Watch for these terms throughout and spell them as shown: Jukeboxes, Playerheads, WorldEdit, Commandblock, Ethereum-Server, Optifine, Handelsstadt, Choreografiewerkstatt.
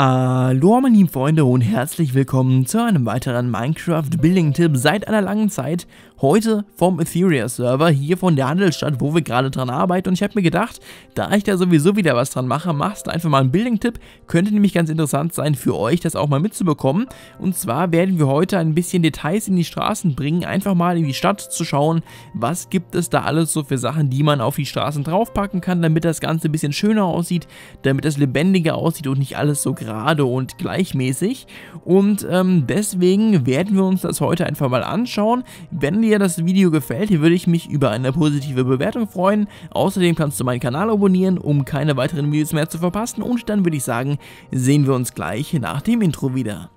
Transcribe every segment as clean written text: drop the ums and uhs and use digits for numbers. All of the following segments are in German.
Hallo meine lieben Freunde und herzlich willkommen zu einem weiteren Minecraft-Building-Tipp seit einer langen Zeit. Heute vom Ethereum-Server hier von der Handelsstadt, wo wir gerade dran arbeiten. Und ich habe mir gedacht, da ich da sowieso wieder was dran mache, machst du einfach mal einen Building-Tipp. Könnte nämlich ganz interessant sein für euch, das auch mal mitzubekommen. Und zwar werden wir heute ein bisschen Details in die Straßen bringen, einfach mal in die Stadt zu schauen, was gibt es da alles so für Sachen, die man auf die Straßen draufpacken kann, damit das Ganze ein bisschen schöner aussieht, damit es lebendiger aussieht und nicht alles so gerade und gleichmäßig. Und deswegen werden wir uns das heute einfach mal anschauen. Wenn dir das Video gefällt, hier würde ich mich über eine positive Bewertung freuen. Außerdem kannst du meinen Kanal abonnieren, um keine weiteren Videos mehr zu verpassen. Und dann würde ich sagen, sehen wir uns gleich nach dem Intro wieder.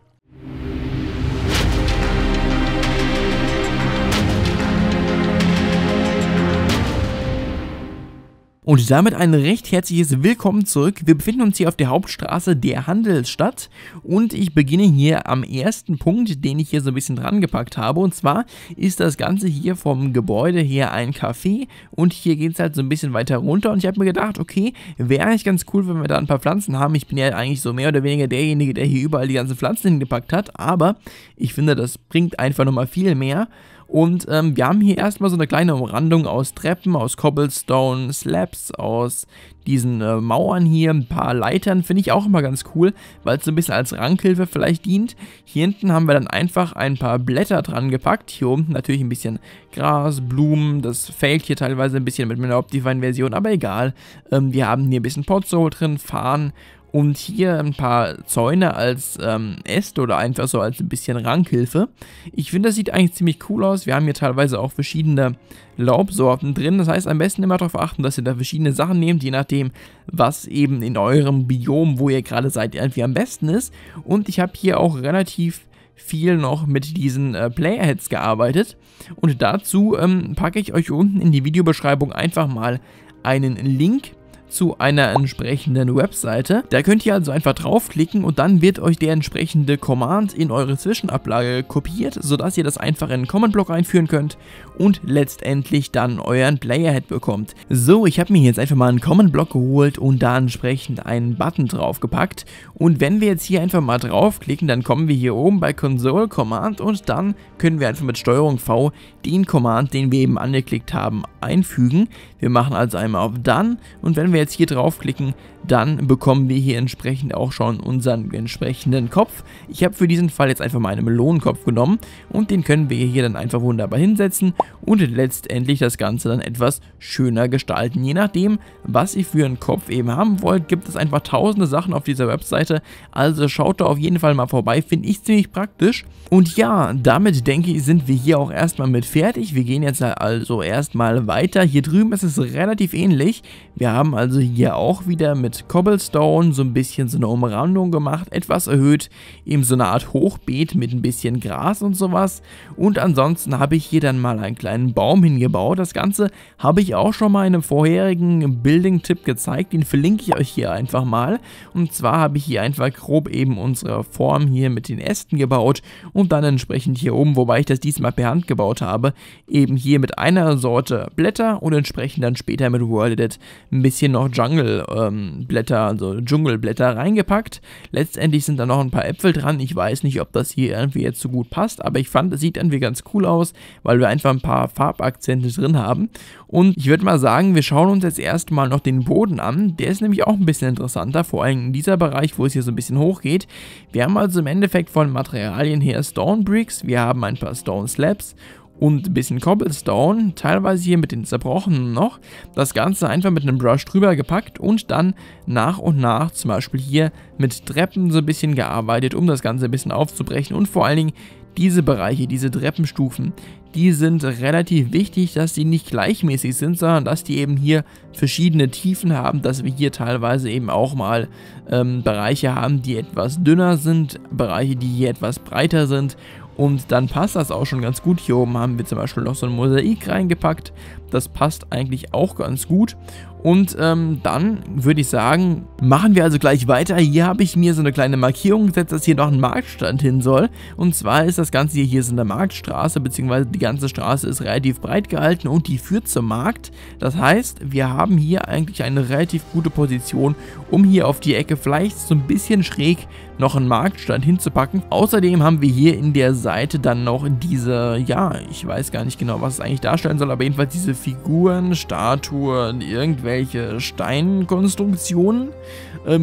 Und damit ein recht herzliches Willkommen zurück. Wir befinden uns hier auf der Hauptstraße der Handelsstadt und ich beginne hier am ersten Punkt, den ich hier so ein bisschen dran gepackt habe. Und zwar ist das Ganze hier vom Gebäude her ein Café und hier geht es halt so ein bisschen weiter runter. Und ich habe mir gedacht, okay, wäre eigentlich ganz cool, wenn wir da ein paar Pflanzen haben. Ich bin ja eigentlich so mehr oder weniger derjenige, der hier überall die ganzen Pflanzen hingepackt hat, aber ich finde, das bringt einfach nochmal viel mehr. Und wir haben hier erstmal so eine kleine Umrandung aus Treppen, aus Cobblestone Slabs, aus diesen Mauern hier, ein paar Leitern, finde ich auch immer ganz cool, weil es so ein bisschen als Rankhilfe vielleicht dient. Hier hinten haben wir dann einfach ein paar Blätter dran gepackt, hier unten natürlich ein bisschen Gras, Blumen, das fällt hier teilweise ein bisschen mit meiner Optifine-Version, aber egal. Wir haben hier ein bisschen Potsol drin, Farn. Und hier ein paar Zäune als Äste oder einfach so als ein bisschen Rankhilfe. Ich finde, das sieht eigentlich ziemlich cool aus. Wir haben hier teilweise auch verschiedene Laubsorten drin. Das heißt, am besten immer darauf achten, dass ihr da verschiedene Sachen nehmt, je nachdem, was eben in eurem Biom, wo ihr gerade seid, irgendwie am besten ist. Und ich habe hier auch relativ viel noch mit diesen Playerheads gearbeitet. Und dazu packe ich euch unten in die Videobeschreibung einfach mal einen Link zu einer entsprechenden Webseite. Da könnt ihr also einfach draufklicken und dann wird euch der entsprechende Command in eure Zwischenablage kopiert, sodass ihr das einfach in den Comment-Block einführen könnt und letztendlich dann euren Playerhead bekommt. So, ich habe mir jetzt einfach mal einen Comment-Block geholt und da entsprechend einen Button draufgepackt. Und wenn wir jetzt hier einfach mal draufklicken, dann kommen wir hier oben bei Console Command und dann können wir einfach mit STRG V den Command, den wir eben angeklickt haben, einfügen. Wir machen also einmal auf Done und wenn wir jetzt hier draufklicken, dann bekommen wir hier entsprechend auch schon unseren entsprechenden Kopf. Ich habe für diesen Fall jetzt einfach mal einen Melonenkopf genommen und den können wir hier dann einfach wunderbar hinsetzen und letztendlich das Ganze dann etwas schöner gestalten. Je nachdem, was ihr für einen Kopf eben haben wollt, gibt es einfach tausende Sachen auf dieser Webseite, also schaut da auf jeden Fall mal vorbei, finde ich ziemlich praktisch. Und ja, damit denke ich, sind wir hier auch erstmal mit fertig. Wir gehen jetzt also erstmal weiter. Hier drüben ist es relativ ähnlich. Wir haben also hier auch wieder mit Cobblestone so ein bisschen so eine Umrandung gemacht, etwas erhöht, eben so eine Art Hochbeet mit ein bisschen Gras und sowas. Und ansonsten habe ich hier dann mal einen kleinen Baum hingebaut. Das Ganze habe ich auch schon mal in einem vorherigen Building-Tipp gezeigt, den verlinke ich euch hier einfach mal. Und zwar habe ich hier einfach grob eben unsere Form hier mit den Ästen gebaut und dann entsprechend hier oben, wobei ich das diesmal per Hand gebaut habe, eben hier mit einer Sorte Blätter und entsprechend dann später mit WorldEdit ein bisschen noch Jungle-Blätter, also Dschungelblätter reingepackt. Letztendlich sind da noch ein paar Äpfel dran. Ich weiß nicht, ob das hier irgendwie jetzt so gut passt, aber ich fand, es sieht irgendwie ganz cool aus, weil wir einfach ein paar Farbakzente drin haben. Und ich würde mal sagen, wir schauen uns jetzt erstmal noch den Boden an. Der ist nämlich auch ein bisschen interessanter, vor allem in dieser Bereich, wo es hier so ein bisschen hoch geht. Wir haben also im Endeffekt von Materialien her Stone Bricks, wir haben ein paar Stone Slabs und ein bisschen Cobblestone, teilweise hier mit den zerbrochenen noch, das Ganze einfach mit einem Brush drüber gepackt und dann nach und nach zum Beispiel hier mit Treppen so ein bisschen gearbeitet, um das Ganze ein bisschen aufzubrechen. Und vor allen Dingen diese Bereiche, diese Treppenstufen, die sind relativ wichtig, dass die nicht gleichmäßig sind, sondern dass die eben hier verschiedene Tiefen haben, dass wir hier teilweise eben auch mal Bereiche haben, die etwas dünner sind, Bereiche, die hier etwas breiter sind. Und dann passt das auch schon ganz gut. Hier oben haben wir zum Beispiel noch so ein Mosaik reingepackt. Das passt eigentlich auch ganz gut. Und dann würde ich sagen, machen wir also gleich weiter. Hier habe ich mir so eine kleine Markierung gesetzt, dass hier noch ein Marktstand hin soll. Und zwar ist das Ganze hier so eine Marktstraße, beziehungsweise die ganze Straße ist relativ breit gehalten und die führt zum Markt. Das heißt, wir haben hier eigentlich eine relativ gute Position, um hier auf die Ecke vielleicht so ein bisschen schräg noch einen Marktstand hinzupacken. Außerdem haben wir hier in der Seite dann noch diese, ja, ich weiß gar nicht genau, was es eigentlich darstellen soll, aber jedenfalls diese Figuren, Statuen, irgendwelche Steinkonstruktionen.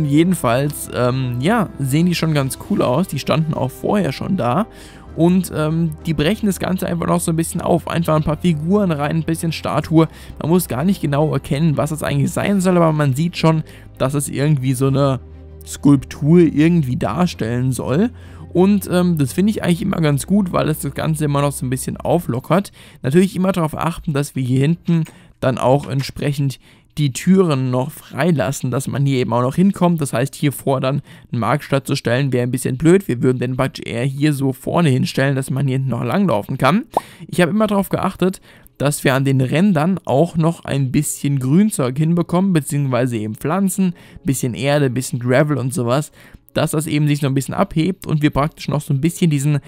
Jedenfalls, ja, sehen die schon ganz cool aus. Die standen auch vorher schon da. Und die brechen das Ganze einfach noch so ein bisschen auf. Einfach ein paar Figuren rein, ein bisschen Statue. Man muss gar nicht genau erkennen, was das eigentlich sein soll, aber man sieht schon, dass es irgendwie so eine Skulptur irgendwie darstellen soll. Und das finde ich eigentlich immer ganz gut, weil es das Ganze immer noch so ein bisschen auflockert. Natürlich immer darauf achten, dass wir hier hinten dann auch entsprechend die Türen noch freilassen, dass man hier eben auch noch hinkommt. Das heißt, hier vor dann einen Marktstand zu stellen, wäre ein bisschen blöd. Wir würden den Badge eher hier so vorne hinstellen, dass man hier hinten noch langlaufen kann. Ich habe immer darauf geachtet, dass wir an den Rändern auch noch ein bisschen Grünzeug hinbekommen, beziehungsweise eben Pflanzen, bisschen Erde, ein bisschen Gravel und sowas, dass das eben sich noch ein bisschen abhebt und wir praktisch noch so ein bisschen diesen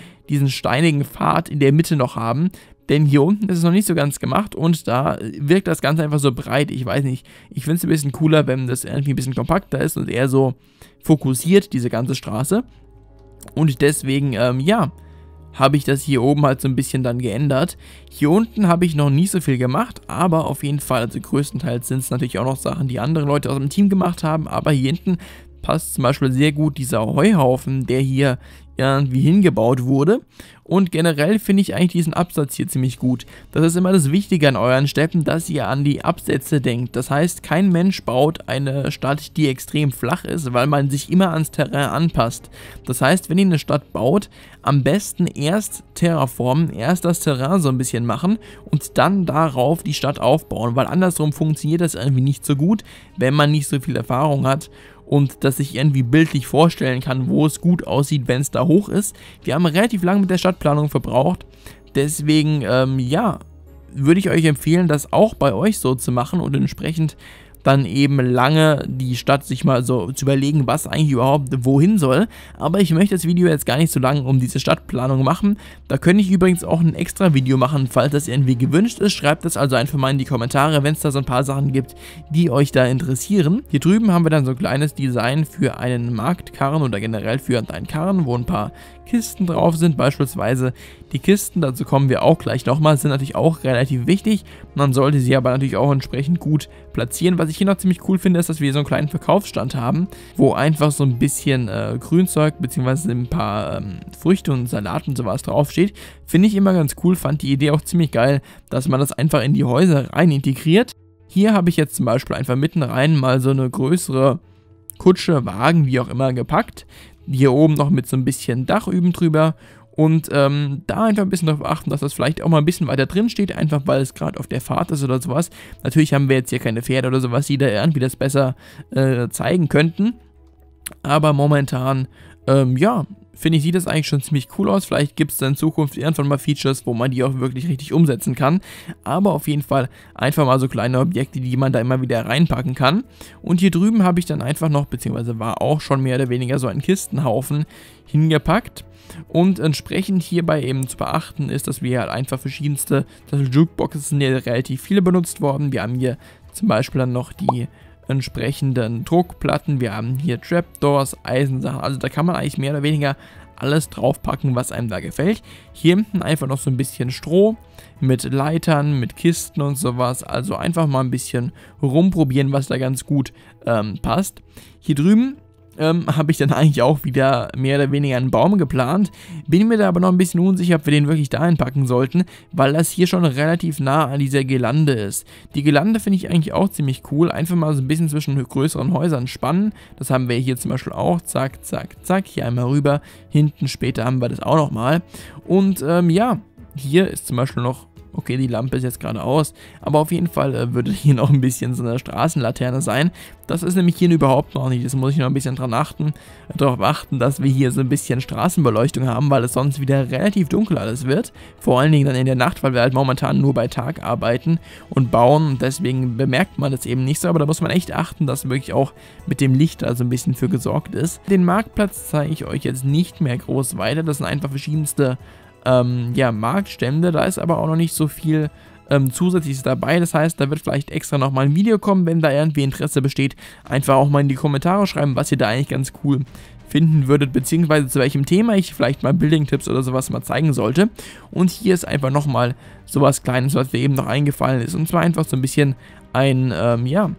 steinigen Pfad in der Mitte noch haben. Denn hier unten ist es noch nicht so ganz gemacht und da wirkt das Ganze einfach so breit. Ich weiß nicht, ich finde es ein bisschen cooler, wenn das irgendwie ein bisschen kompakter ist und eher so fokussiert, diese ganze Straße. Und deswegen, ja, habe ich das hier oben halt so ein bisschen dann geändert. Hier unten habe ich noch nicht so viel gemacht, aber auf jeden Fall, also größtenteils sind es natürlich auch noch Sachen, die andere Leute aus dem Team gemacht haben, aber hier hinten passt zum Beispiel sehr gut dieser Heuhaufen, der hier irgendwie hingebaut wurde. Und generell finde ich eigentlich diesen Absatz hier ziemlich gut. Das ist immer das Wichtige an euren Städten, dass ihr an die Absätze denkt. Das heißt, kein Mensch baut eine Stadt, die extrem flach ist, weil man sich immer ans Terrain anpasst. Das heißt, wenn ihr eine Stadt baut, am besten erst terraformen, erst das Terrain so ein bisschen machen und dann darauf die Stadt aufbauen, weil andersrum funktioniert das irgendwie nicht so gut, wenn man nicht so viel Erfahrung hat und dass ich irgendwie bildlich vorstellen kann, wo es gut aussieht, wenn es da hoch ist. Wir haben relativ lange mit der Stadtplanung verbraucht, deswegen, ja, würde ich euch empfehlen, das auch bei euch so zu machen und entsprechend dann eben lange die Stadt sich mal so zu überlegen, was eigentlich überhaupt wohin soll. Aber ich möchte das Video jetzt gar nicht so lange um diese Stadtplanung machen. Da könnte ich übrigens auch ein extra Video machen, falls das irgendwie gewünscht ist. Schreibt das also einfach mal in die Kommentare, wenn es da so ein paar Sachen gibt, die euch da interessieren. Hier drüben haben wir dann so ein kleines Design für einen Marktkarren oder generell für einen Karren, wo ein paar Kisten drauf sind, beispielsweise die Kisten, dazu kommen wir auch gleich nochmal, sind natürlich auch relativ wichtig, man sollte sie aber natürlich auch entsprechend gut platzieren. Was ich hier noch ziemlich cool finde, ist, dass wir so einen kleinen Verkaufsstand haben, wo einfach so ein bisschen Grünzeug bzw. ein paar Früchte und Salat und sowas draufsteht, finde ich immer ganz cool, fand die Idee auch ziemlich geil, dass man das einfach in die Häuser rein integriert. Hier habe ich jetzt zum Beispiel einfach mitten rein mal so eine größere Kutsche, Wagen, wie auch immer, gepackt. Hier oben noch mit so ein bisschen Dach üben drüber und da einfach ein bisschen darauf achten, dass das vielleicht auch mal ein bisschen weiter drin steht, einfach weil es gerade auf der Fahrt ist oder sowas. Natürlich haben wir jetzt hier keine Pferde oder sowas, die da irgendwie das besser zeigen könnten, aber momentan, ja, finde ich, sieht das eigentlich schon ziemlich cool aus. Vielleicht gibt es dann in Zukunft irgendwann mal Features, wo man die auch wirklich richtig umsetzen kann. Aber auf jeden Fall einfach mal so kleine Objekte, die man da immer wieder reinpacken kann. Und hier drüben habe ich dann einfach noch, beziehungsweise war auch schon mehr oder weniger so ein Kistenhaufen hingepackt. Und entsprechend hierbei eben zu beachten ist, dass wir halt einfach verschiedenste, das Jukeboxes sind ja relativ viele benutzt worden. Wir haben hier zum Beispiel dann noch die entsprechenden Druckplatten, wir haben hier Trapdoors, Eisensachen, also da kann man eigentlich mehr oder weniger alles draufpacken, was einem da gefällt. Hier hinten einfach noch so ein bisschen Stroh mit Leitern, mit Kisten und sowas, also einfach mal ein bisschen rumprobieren, was da ganz gut passt. Hier drüben habe ich dann eigentlich auch wieder mehr oder weniger einen Baum geplant, bin mir da aber noch ein bisschen unsicher, ob wir den wirklich da einpacken sollten, weil das hier schon relativ nah an dieser Girlande ist. Die Girlande finde ich eigentlich auch ziemlich cool, einfach mal so ein bisschen zwischen größeren Häusern spannen, das haben wir hier zum Beispiel auch, zack, zack, zack, hier einmal rüber, hinten später haben wir das auch nochmal und ja, hier ist zum Beispiel noch Okay, die Lampe ist jetzt gerade aus, aber auf jeden Fall würde hier noch ein bisschen so eine Straßenlaterne sein. Das ist nämlich hier überhaupt noch nicht, das muss ich noch ein bisschen darauf achten, dass wir hier so ein bisschen Straßenbeleuchtung haben, weil es sonst wieder relativ dunkel alles wird. Vor allen Dingen dann in der Nacht, weil wir halt momentan nur bei Tag arbeiten und bauen, deswegen bemerkt man das eben nicht so, aber da muss man echt achten, dass wirklich auch mit dem Licht da so ein bisschen für gesorgt ist. Den Marktplatz zeige ich euch jetzt nicht mehr groß weiter, das sind einfach verschiedenste ja, Marktstände, da ist aber auch noch nicht so viel Zusätzliches dabei, das heißt, da wird vielleicht extra nochmal ein Video kommen, wenn da irgendwie Interesse besteht, einfach auch mal in die Kommentare schreiben, was ihr da eigentlich ganz cool finden würdet, beziehungsweise zu welchem Thema ich vielleicht mal Building-Tipps oder sowas mal zeigen sollte. Und hier ist einfach nochmal sowas Kleines, was mir eben noch eingefallen ist, und zwar einfach so ein bisschen ein, ja,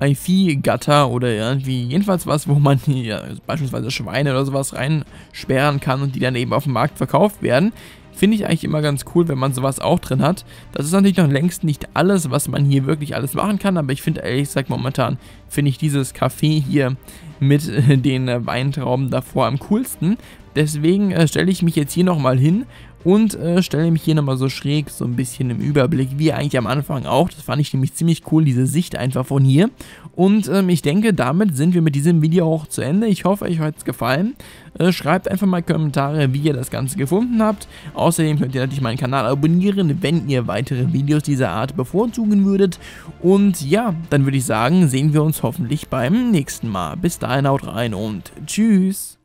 ein Viehgatter oder irgendwie, jedenfalls was, wo man hier beispielsweise Schweine oder sowas reinsperren kann und die dann eben auf dem Markt verkauft werden. Finde ich eigentlich immer ganz cool, wenn man sowas auch drin hat. Das ist natürlich noch längst nicht alles, was man hier wirklich alles machen kann, aber ich finde ehrlich gesagt momentan, finde ich dieses Café hier mit den Weintrauben davor am coolsten. Deswegen stelle ich mich jetzt hier nochmal hin und stelle mich hier nochmal so schräg, so ein bisschen im Überblick, wie eigentlich am Anfang auch. Das fand ich nämlich ziemlich cool, diese Sicht einfach von hier. Und ich denke, damit sind wir mit diesem Video auch zu Ende. Ich hoffe, euch hat es gefallen. Schreibt einfach mal Kommentare, wie ihr das Ganze gefunden habt. Außerdem könnt ihr natürlich meinen Kanal abonnieren, wenn ihr weitere Videos dieser Art bevorzugen würdet. Und ja, dann würde ich sagen, sehen wir uns hoffentlich beim nächsten Mal. Bis dahin, haut rein und tschüss!